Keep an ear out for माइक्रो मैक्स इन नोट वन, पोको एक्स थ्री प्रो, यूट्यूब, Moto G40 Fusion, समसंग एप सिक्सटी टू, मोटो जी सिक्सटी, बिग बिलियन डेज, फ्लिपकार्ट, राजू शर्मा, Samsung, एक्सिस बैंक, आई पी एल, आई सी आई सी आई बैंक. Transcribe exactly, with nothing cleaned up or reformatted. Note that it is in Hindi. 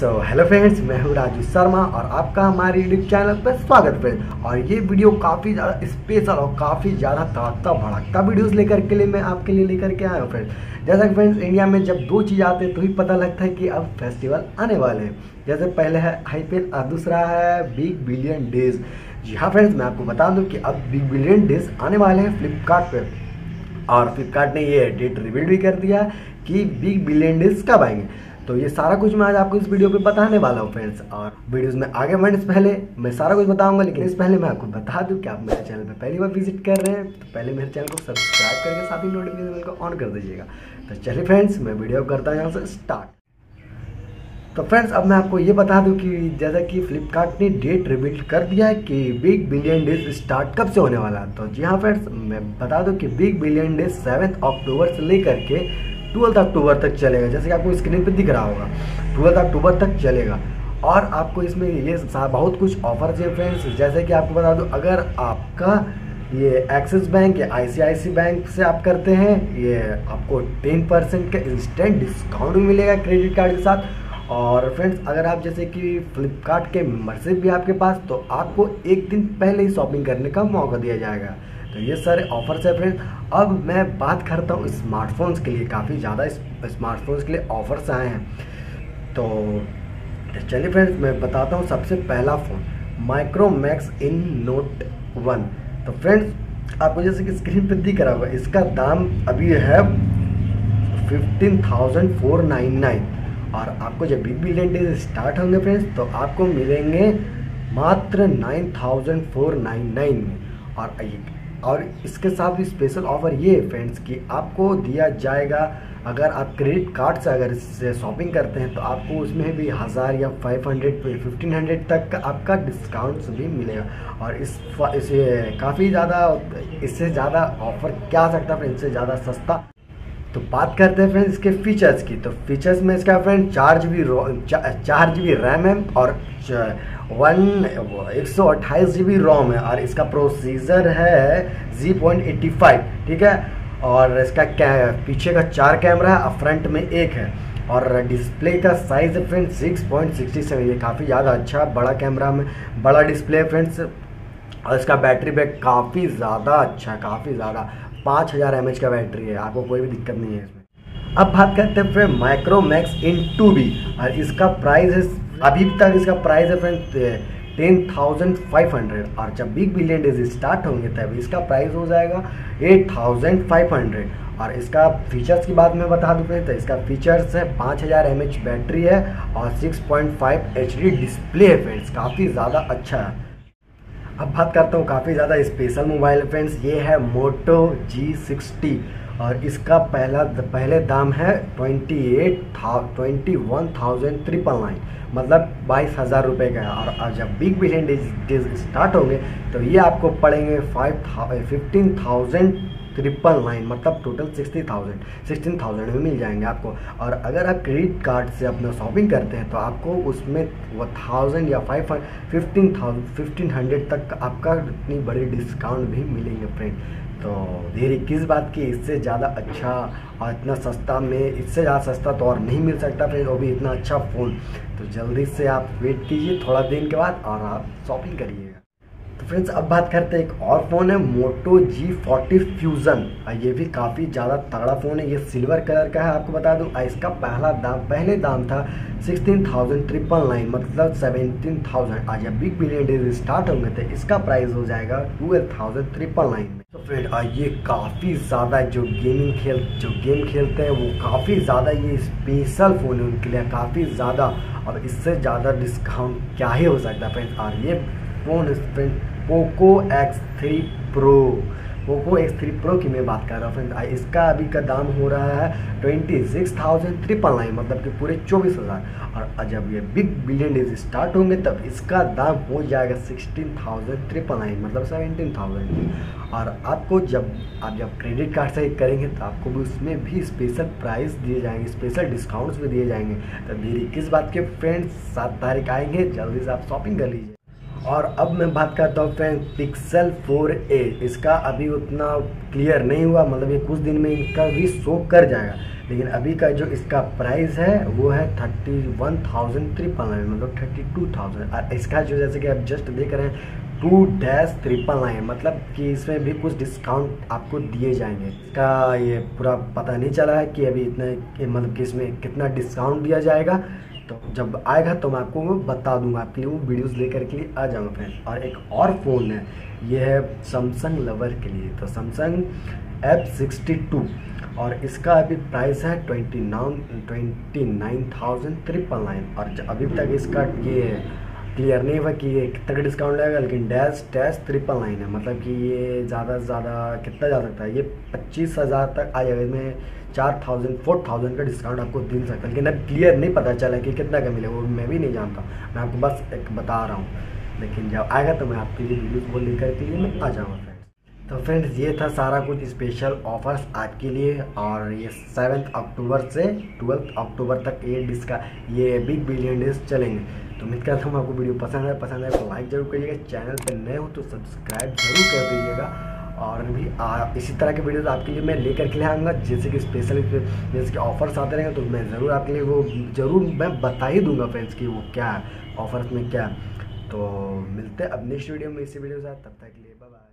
सो हेलो फ्रेंड्स, मैं हूँ राजू शर्मा और आपका हमारे यूट्यूब चैनल पर स्वागत है। और ये वीडियो काफ़ी ज़्यादा स्पेशल और काफ़ी ज़्यादा तड़कता भड़कता वीडियोस लेकर के लिए मैं आपके लिए लेकर के आया हूँ फ्रेंड्स। जैसा कि फ्रेंड्स इंडिया में जब दो चीज़ आते हैं तो ही पता लगता है कि अब फेस्टिवल आने वाले हैं। जैसे पहले है आई पी एल और दूसरा है बिग बिलियन डेज। जी हाँ फ्रेंड्स, मैं आपको बता दूँ कि अब बिग बिलियन डेज आने वाले हैं फ्लिपकार्ट पर, और फ्लिपकार्ट ने ये डेट रिवील भी कर दिया कि बिग बिलियन डेज कब आएंगे। तो ये सारा कुछ मैं आज आपको इस वीडियो पे बताने वाला हूँ फ्रेंड्स। और वीडियोस में आगे बढ़ने से पहले मैं सारा कुछ बताऊंगा, लेकिन इस पहले मैं आपको बता दूं कि आप मेरे चैनल पे पहली बार विजिट कर रहे हैं तो पहले मेरे चैनल को सब्सक्राइब करके साथ ही नोटिफिकेशन बेल को ऑन कर दीजिएगा। तो चलिए फ्रेंड्स, मैं वीडियो करता हूँ यहाँ से स्टार्ट। तो फ्रेंड्स अब मैं आपको ये बता दूँ कि जैसा कि फ्लिपकार्ट ने डेट रिवील कर दिया है कि बिग बिलियन डेज स्टार्ट कब से होने वाला है। तो जी हाँ फ्रेंड्स, मैं बता दूँ कि बिग बिलियन डेज seventh October से लेकर के ट्वेल्थ अक्टूबर तक चलेगा, जैसे कि आपको स्क्रीन पे दिख रहा होगा ट्वेल्थ अक्टूबर तक चलेगा। और आपको इसमें ये बहुत कुछ ऑफर्स हैं फ्रेंड्स। जैसे कि आपको बता दूं, अगर आपका ये एक्सिस बैंक या आई सी आई सी आई बैंक से आप करते हैं, ये आपको टेन परसेंट का इंस्टेंट डिस्काउंट भी मिलेगा क्रेडिट कार्ड के साथ। और फ्रेंड्स अगर आप जैसे कि फ्लिपकार्ट के मेम्बरशिप भी आपके पास, तो आपको एक दिन पहले ही शॉपिंग करने का मौका दिया जाएगा। तो ये सारे ऑफर्स है फ्रेंड्स। अब मैं बात करता हूँ स्मार्टफोन्स के लिए, काफ़ी ज़्यादा स्मार्टफोन्स के लिए ऑफर्स आए हैं। तो चलिए फ्रेंड्स मैं बताता हूँ। सबसे पहला फ़ोन माइक्रो मैक्स इन नोट वन। तो फ्रेंड्स आपको जैसे कि स्क्रीन पर दिख रहा होगा, इसका दाम अभी है fifteen thousand four nine nine. और आपको जब बिग बिलियन डेज स्टार्ट होंगे फ्रेंड्स तो आपको मिलेंगे मात्र nine thousand four nine nine में। और और इसके साथ भी स्पेशल ऑफ़र ये है फ्रेंड्स कि आपको दिया जाएगा, अगर आप क्रेडिट कार्ड से अगर इससे शॉपिंग करते हैं तो आपको उसमें भी हज़ार या फाइव हंड्रेड फिफ्टीन हंड्रेड तक का आपका डिस्काउंट्स भी मिलेगा। और इस इसे काफ़ी ज़्यादा, इससे ज़्यादा ऑफ़र क्या आ सकता है फ्रेंड्स, इससे ज़्यादा सस्ता। तो बात करते हैं फ्रेंड्स इसके फीचर्स की। तो फीचर्स में इसका फ्रेंड चार जी बी चार जी बी रैम है और वन एक सौ अट्ठाईस जी बी रोम है। और इसका प्रोसीजर है जी पॉइंट एट्टी फाइव, ठीक है। और इसका क्या पीछे का चार कैमरा है और फ्रंट में एक है। और डिस्प्ले का साइज़ है friends six point sixty seven, ये काफ़ी ज़्यादा अच्छा बड़ा कैमरा में बड़ा डिस्प्ले है फ्रेंड्स। और इसका बैटरी बैक काफ़ी ज़्यादा अच्छा, काफ़ी ज़्यादा पाँच हज़ार एम एच का बैटरी है, आपको कोई भी दिक्कत नहीं है इसमें। अब बात करते हैं friend Micromax in two B. और इसका प्राइस है, अभी तक इसका प्राइस है friend ten thousand five hundred. और जब बिग बिलियन डेज स्टार्ट होंगे तब इसका प्राइस हो जाएगा एट थाउजेंड फाइव हंड्रेड। और इसका फीचर्स की बात मैं बता दूँ फ्रेंड, तो इसका फीचर्स है पाँच हज़ार एम एच बैटरी है और six point five H D display है फ्रेंड्स, काफ़ी ज़्यादा अच्छा है। अब बात करता हूँ काफ़ी ज़्यादा स्पेशल मोबाइल फ्रेंड्स, ये है मोटो जी सिक्सटी। और इसका पहला पहले दाम है ट्वेंटी एट था twenty one thousand triple nine, मतलब बाईस हज़ार रुपये का है। और जब बिग बिलियन डेज स्टार्ट होंगे तो ये आपको पड़ेंगे फाइव था फिफ्टीन थाउजेंड ट्रिपल नाइन, मतलब total sixty thousand sixteen thousand में मिल जाएंगे आपको। और अगर आप क्रेडिट कार्ड से अपना शॉपिंग करते हैं तो आपको उसमें वो थाउजेंड या five fifteen thousand fifteen hundred तक आपका इतनी बड़ी डिस्काउंट भी मिलेंगे फ्रेंड। तो देरी किस बात की, इससे ज़्यादा अच्छा और इतना सस्ता में, इससे ज़्यादा सस्ता तो और नहीं मिल सकता फ्रेंड, वो भी इतना अच्छा फ़ोन। तो जल्दी से आप वेट कीजिए थोड़ा दिन के बाद और आप शॉपिंग करिएगा। तो फ्रेंड्स अब बात करते हैं एक और फ़ोन है मोटो जी फोर्टी फ्यूजन। ये भी काफ़ी ज़्यादा तगड़ा फ़ोन है, ये सिल्वर कलर का है। आपको बता दूं इसका पहला दाम पहले दाम था सिक्सटीन थाउजेंड ट्रिपल नाइन, मतलब सेवेंटीन थाउजेंड। आज जब बिग बिलियन डेज स्टार्ट होंगे तो इसका प्राइस हो जाएगा ट्वेल्व थाउजेंड ट्रिपल नाइन। तो फ्रेंड ये काफ़ी ज़्यादा जो गेमिंग खेल जो गेम खेलते हैं वो काफ़ी ज़्यादा ये स्पेशल फ़ोन है उनके लिए, काफ़ी ज़्यादा। और इससे ज़्यादा डिस्काउंट क्या ही हो सकता है फ्रेंड्स। और ये phone friend पोको एक्स थ्री प्रो पोको एक्स थ्री प्रो की मैं बात कर रहा हूँ फ्रेंड। इसका अभी का दाम हो रहा है twenty six thousand triple nine, मतलब कि पूरे चौबीस हज़ार। और जब ये बिग बिलियन डेज स्टार्ट होंगे तब इसका दाम हो जाएगा सिक्सटीन थाउजेंड ट्रिपल नाइन, मतलब सेवेंटीन थाउजेंड। और आपको जब आप जब क्रेडिट कार्ड से करेंगे तो आपको भी उसमें भी स्पेशल प्राइस दिए जाएंगे, स्पेशल डिस्काउंट्स भी दिए जाएंगे। तो देरी किस बात के फ्रेंड्स, सात तारीख आएंगे, जल्दी से आप शॉपिंग कर लीजिए। और अब मैं बात करता हूँ फ्रेंड पिक्सल फोर ए। इसका अभी उतना क्लियर नहीं हुआ, मतलब ये कुछ दिन में इनका भी शो कर जाएगा, लेकिन अभी का जो इसका प्राइस है वो है thirty one thousand triple nine, मतलब थर्टी टू थाउजेंड। और इसका जो जैसे कि आप जस्ट देख रहे हैं टू डैश ट्रिपल नाइन, मतलब कि इसमें भी कुछ डिस्काउंट आपको दिए जाएंगे। इसका ये पूरा पता नहीं चला है कि अभी इतने मतलब कि इसमें कितना डिस्काउंट दिया जाएगा, तो जब आएगा तो मैं आपको वो बता दूंगा, आपके लिए वो वीडियोज़ लेकर के लिए आ जाऊँगा फ्रेंड। और एक और फ़ोन है, ये है समसंग लवर के लिए, तो समसंग एप सिक्सटी टू, और इसका अभी प्राइस है twenty nine twenty nine thousand triple nine. और अभी तक इसका ये क्लियर नहीं हुआ कि ये कितना डिस्काउंट लगेगा, लेकिन डैश डैश ट्रिपल नाइन है, मतलब कि ये ज़्यादा से ज़्यादा कितना जा सकता है, ये पच्चीस हज़ार तक आ जाएगा, इसमें चार थाउजेंड फोर थाउजेंड का डिस्काउंट आपको मिल सकता है। लेकिन अब क्लियर नहीं पता चला कि कितना का मिलेगा, वो मैं भी नहीं जानता, मैं आपको बस एक बता रहा हूँ, लेकिन जब आएगा तो मैं आपके लिए वीडियो को लेकर के लिए मैं आ जाऊँगा। तो फ्रेंड्स ये था सारा कुछ स्पेशल ऑफर्स आज के लिए, और ये सेवन्थ अक्टूबर से ट्वेल्थ अक्टूबर तक ये डिस्का ये बिग बिलियन डेज चलेंगे। तो उम्मीद करता हूँ आपको वीडियो पसंद है, पसंद है तो लाइक ज़रूर करिएगा, चैनल पर नए हो तो सब्सक्राइब जरूर कर दीजिएगा, और भी आ, इसी तरह के वीडियोस आपके लिए मैं लेकर के लिए आऊँगा, जैसे कि स्पेशल जैसे कि ऑफर्स आते रहेंगे तो मैं ज़रूर आपके लिए वो ज़रूर मैं बता ही दूँगा फ्रेंड्स कि वो क्या है, ऑफर्स में क्या है। तो मिलते हैं अब नेक्स्ट वीडियो में इसी वीडियो के साथ, तब तक के लिए बाय बाय।